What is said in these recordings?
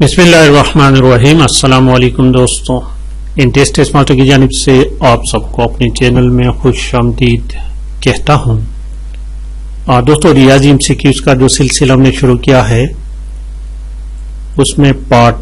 बिस्मिल्लाहिर्रहमानिर्रहीम। अस्सलाम वालेकुम दोस्तों, इंटेस्ट टेस्ट मास्टर की जानिब से आप सबको अपने चैनल में खुश आमदीद कहता हूँ। दोस्तों, रियाजी एमसीक्यूज़ का जो सिलसिला हमने शुरू किया है उसमें पार्ट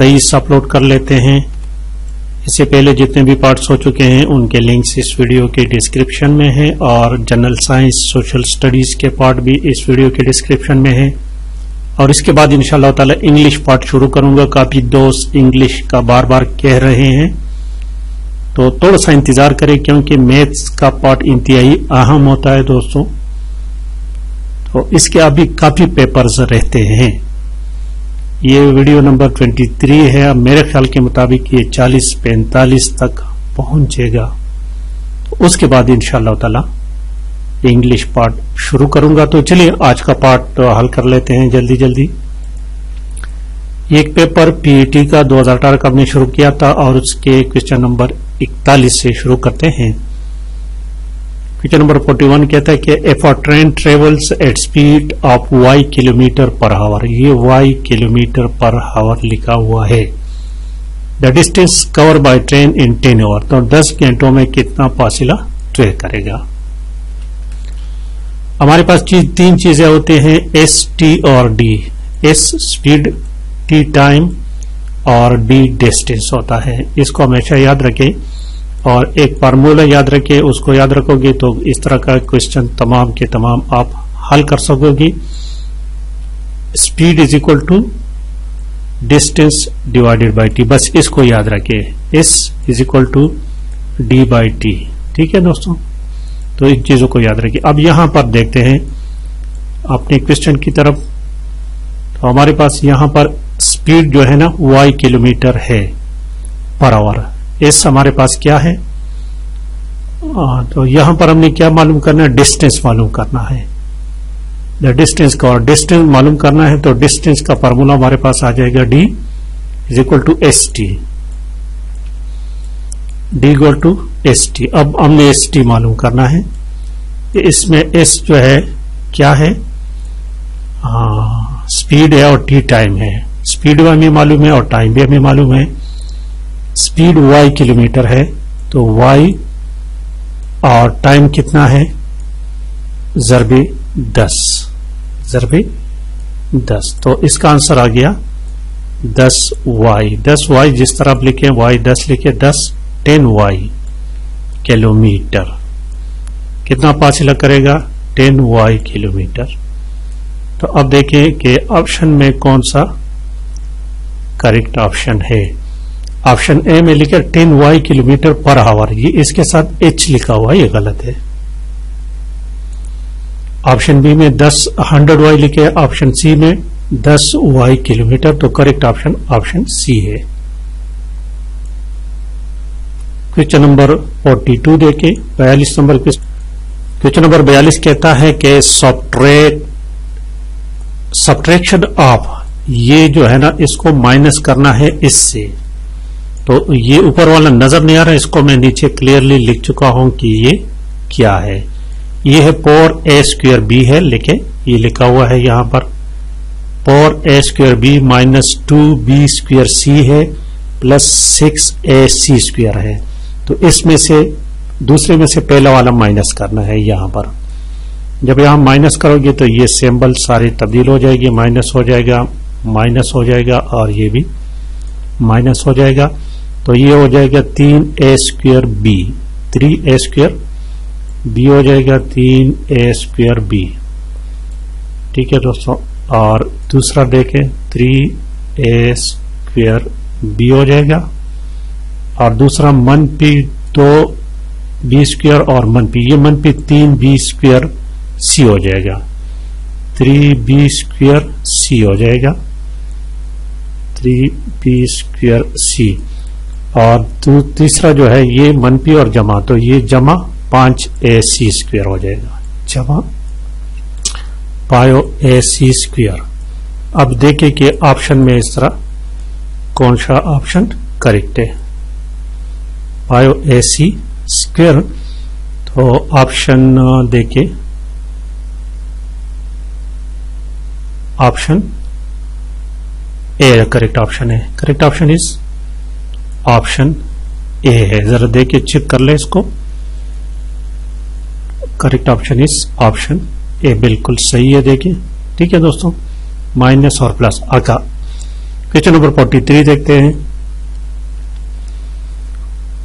23 अपलोड कर लेते हैं। इससे पहले जितने भी पार्ट्स हो चुके हैं उनके लिंक्स इस वीडियो के डिस्क्रिप्शन में हैं और जनरल साइंस सोशल स्टडीज के पार्ट भी इस वीडियो के डिस्क्रिप्शन में हैं। और इसके बाद इंशाल्लाह ताला इंग्लिश पार्ट शुरू करूंगा। काफी दोस्त इंग्लिश का बार बार कह रहे हैं तो थोड़ा सा इंतजार करें क्योंकि मैथ्स का पार्ट इंतहाई अहम होता है दोस्तों। तो इसके अभी काफी पेपर्स रहते हैं। ये वीडियो नंबर 23 है। मेरे ख्याल के मुताबिक ये 40-45 तक पहुंचेगा। तो उसके बाद इंशाल्लाह ताला इंग्लिश पार्ट शुरू करूंगा। तो चलिए आज का पार्ट हल कर लेते हैं जल्दी जल्दी। एक पेपर पीईटी का 2018 का हमने शुरू किया था और उसके क्वेश्चन नंबर 41 से शुरू करते हैं। क्वेश्चन नंबर 41 कहता है कि if a train travels at speed of Y kilometer per hour, ये वाई किलोमीटर पर आवर लिखा हुआ है। The distance cover by train in 10 hour, तो 10 घंटों में कितना फासिला तय करेगा। हमारे पास तीन चीजें होती हैं, एस, टी और D. S speed, T time और डी डिस्टेंस होता है। इसको हमेशा याद रखें और एक फार्मूला याद रखें। उसको याद रखोगे तो इस तरह का क्वेश्चन तमाम के तमाम आप हल कर सकोगे। Speed is equal to distance divided by T. बस इसको याद रखें, S is equal to D by T. ठीक है दोस्तों, तो इन चीजों को याद रखिए। अब यहां पर देखते हैं अपने क्वेश्चन की तरफ। तो हमारे पास यहां पर स्पीड जो है ना y किलोमीटर है पर आवर। s हमारे पास क्या है, तो यहां पर हमने क्या मालूम करना है, डिस्टेंस मालूम करना है। द डिस्टेंस का, और डिस्टेंस मालूम करना है तो डिस्टेंस का फार्मूला हमारे पास आ जाएगा d is equal to S T. D equal to S T. अब हमने एस टी मालूम करना है। इसमें एस जो है क्या है, स्पीड है और टी टाइम है। स्पीड भी हमें मालूम है और टाइम भी हमें मालूम है। स्पीड वाई किलोमीटर है तो वाई, और टाइम कितना है, जरबे 10, जरबे 10। तो इसका आंसर आ गया 10y। 10y जिस तरह आप लिखे y 10 लिखे, 10 10y किलोमीटर। कितना फासला करेगा, 10y किलोमीटर। तो अब देखें कि ऑप्शन में कौन सा करेक्ट ऑप्शन है। ऑप्शन ए में लिखा 10y किलोमीटर पर आवर, ये इसके साथ h लिखा हुआ है, ये गलत है। ऑप्शन बी में 100y लिखे। ऑप्शन सी में 10y किलोमीटर, तो करेक्ट ऑप्शन ऑप्शन सी है। क्वेश्चन नंबर 42 देखें, 42 नंबर क्वेश्चन नंबर 42 कहता है कि सब्ट्रैक्शन ऑफ, ये जो है ना इसको माइनस करना है इससे। तो ये ऊपर वाला नजर नहीं आ रहा, इसको मैं नीचे क्लियरली लिख चुका हूं कि ये क्या है। ये है 4a²b है, लिखे, ये लिखा हुआ है यहां पर 4a²b माइनस 2b²c है प्लस 6ac² है। तो इसमें से दूसरे में से पहला वाला माइनस करना है। यहाँ पर जब यहाँ माइनस करोगे तो ये सिंबल सारे तब्दील हो जाएगी, माइनस हो जाएगा, माइनस हो जाएगा और ये भी माइनस हो जाएगा। तो ये हो जाएगा 3a²b, 3a²b हो जाएगा 3a²b। ठीक है दोस्तों, और दूसरा देखें 3a²b हो जाएगा, और दूसरा मनपी 2b² और मनपी, ये मनपी 3b²c हो जाएगा, 3b²c हो जाएगा, 3b²c। और तीसरा जो है ये मनपी और जमा, तो ये जमा 5ac² हो जाएगा, जमा 5ac²। अब देखें कि ऑप्शन में इस तरह कौन सा ऑप्शन करेक्ट है, 5ac²। तो ऑप्शन देखें, ऑप्शन ए करेक्ट ऑप्शन है। Correct option is option A है। जरा देखिए चेक कर ले इसको। Correct option is option A, बिल्कुल सही है। देखिए ठीक है दोस्तों, माइनस और प्लस आका। क्वेश्चन नंबर 43 देखते हैं।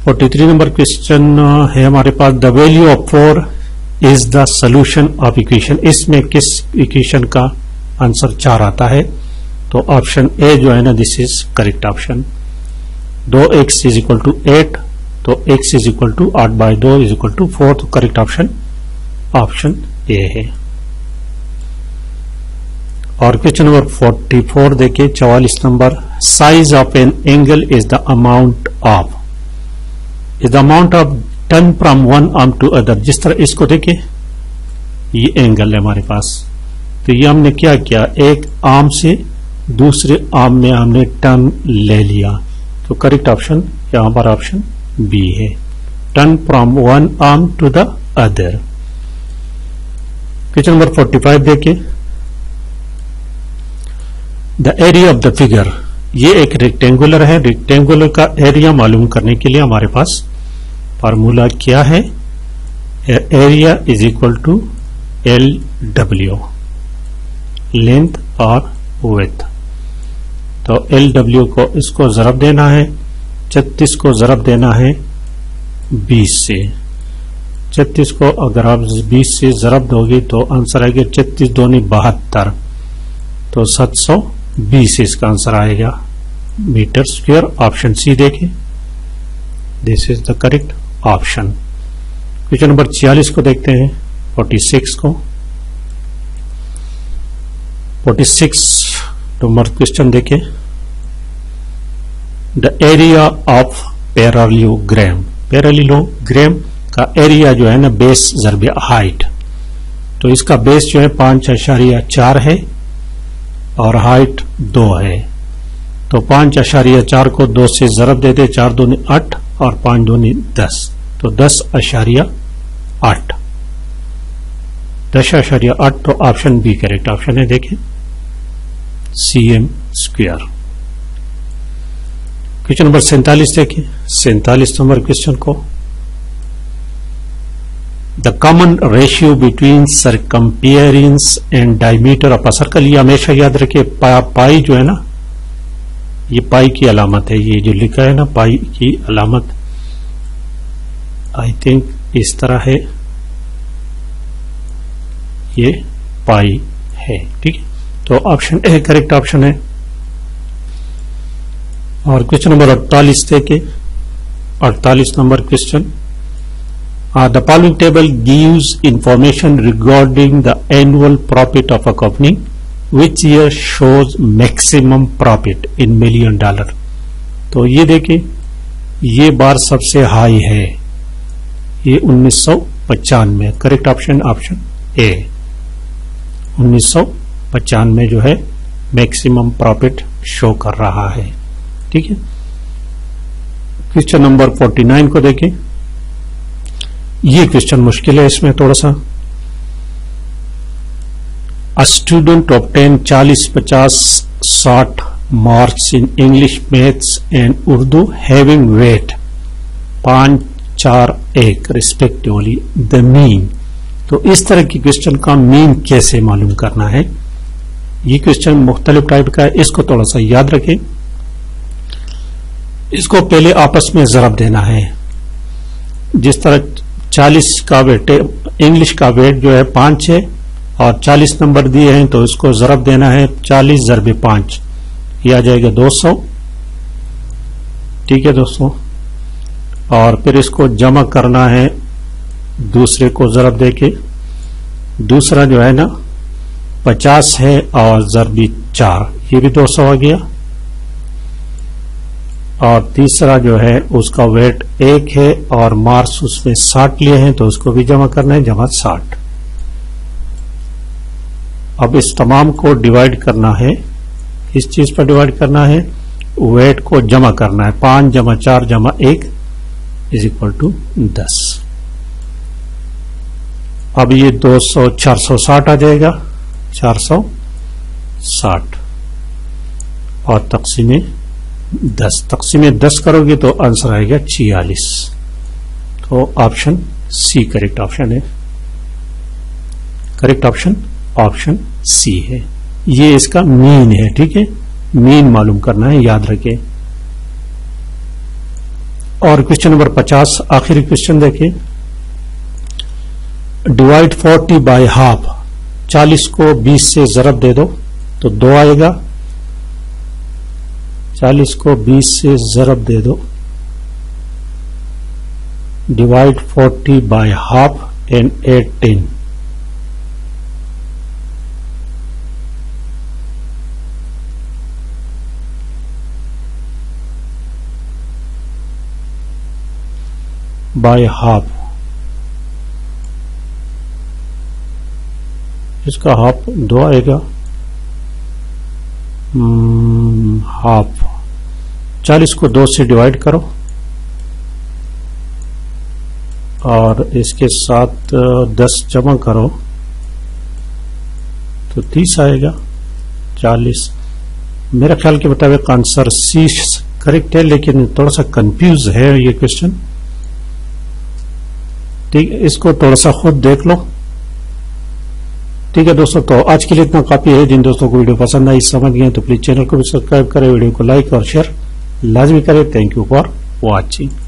43 नंबर क्वेश्चन है हमारे पास, the value of 4 is the solution of equation. इसमें किस इक्वेशन का आंसर 4 आता है? तो ऑप्शन ए जो है ना, this is correct option. 2x is equal to 8, तो x is equal to 8/2 is equal to 4, तो करेक्ट ऑप्शन ऑप्शन ए है। और क्वेश्चन नंबर 44 देखिए, 44 number, size of an angle is the amount of turn from one arm to other. जिस तरह इसको देखिए, ये एंगल है हमारे पास, तो ये हमने क्या किया, एक आर्म से दूसरे आर्म में हमने टर्न ले लिया, तो करेक्ट ऑप्शन यहाँ पर ऑप्शन बी है, turn from one arm to the other. Question number 45 देखिए, the area of the figure. ये एक रेक्टेंगुलर है, रेक्टेंगुलर का एरिया मालूम करने के लिए हमारे पास फार्मूला क्या है, area is equal to LW, length और विड्थ। तो LW को इसको ज़रब देना है, 36 को ज़रब देना है 20 से। 36 को अगर आप 20 से ज़रब दोगे तो आंसर आएगा 36×2=72, तो 720 इसका आंसर आएगा मीटर स्क्वायर। ऑप्शन सी देखें, this is the correct option. Question number 46 को देखते हैं, 46 को। 46 नंबर क्वेश्चन देखें, the area of parallelogram. Parallelogram का एरिया जो है ना, बेस ज़र्बे हाइट, तो इसका बेस जो है 5.4 है और हाइट 2 है, तो 5.4 को 2 से ज़रब दे दे, 4×2=8 और 5×2=10, तो 10.8, 10.8, तो ऑप्शन बी करेक्ट ऑप्शन है। देखें cm²। क्वेश्चन नंबर 47 देखें, 47 नंबर क्वेश्चन को, the common ratio between circumference and diameter of a circle. ये हमेशा याद रखिए, पाई जो है ना, ये पाई की अलामत है, ये जो लिखा है ना पाई की अलामत, आई थिंक इस तरह है, ये पाई है ठीक है, तो ऑप्शन ए करेक्ट ऑप्शन है। और क्वेश्चन नंबर 48 देखे, 48 number question, the following table gives information regarding the annual profit of a company. Which year shows maximum profit in $1 million? तो ये देखिए, ये बार सबसे हाई है, ये 1995। करेक्ट ऑप्शन ऑप्शन ए, 1995 जो है मैक्सिमम प्रॉफिट शो कर रहा है ठीक है। क्वेश्चन नंबर 49 को देखें, ये क्वेश्चन मुश्किल है इसमें थोड़ा सा। A student obtain 40, 50, 60 marks in English, maths and Urdu, having weight 5, 4, 1 respectively, the mean. तो इस तरह की क्वेश्चन का मीन कैसे मालूम करना है, ये क्वेश्चन मुख्तलिफ टाइप का है, इसको थोड़ा सा याद रखें। इसको पहले आपस में ज़रब देना है, जिस तरह 40 का वेट, इंग्लिश का वेट जो है 5 है और 40 नंबर दिए हैं, तो इसको ज़रब देना है, 40 ज़रबे 5, यह आ जाएगा 200 ठीक है दोस्तों। और फिर इसको जमा करना है, दूसरे को ज़रब देके, दूसरा जो है ना 50 है और ज़रबी 4, ये भी 200 आ गया। और तीसरा जो है उसका वेट 1 है और मार्क्स उसमें 60 लिए हैं, तो उसको भी जमा करना है, जमा 60। अब इस तमाम को डिवाइड करना है, इस चीज पर डिवाइड करना है, वेट को जमा करना है, 5 जमा 4 जमा 1 इज इक्वल टू 10। अब ये 200 460 आ जाएगा, 460। और तकसीम 10 करोगे तो आंसर आएगा 46। तो ऑप्शन सी करेक्ट ऑप्शन है, करेक्ट ऑप्शन ऑप्शन सी है। ये इसका मीन है, ठीक है, मीन मालूम करना है, याद रखें। और क्वेश्चन नंबर 50 आखिरी क्वेश्चन देखें। डिवाइड 40 बाय हाफ, 40 को 20 से जरब दे दो तो 2 आएगा। 40 को 20 से जरब दे दो, divide 40 by half and 18। By half, इसका हाफ 2 आएगा। हाफ 40 को 2 से डिवाइड करो और इसके साथ 10 जमा करो तो 30 आएगा। 40 मेरे ख्याल के मुताबिक आंसर सी करेक्ट है, लेकिन थोड़ा सा कंफ्यूज है ये क्वेश्चन, ठीक है, इसको थोड़ा सा खुद देख लो। ठीक है दोस्तों, तो आज के लिए इतना काफी है। जिन दोस्तों को वीडियो पसंद आई, समझ गए, तो प्लीज चैनल को भी सब्सक्राइब करें, वीडियो को लाइक और शेयर लाजमी करें। Thank you for watching.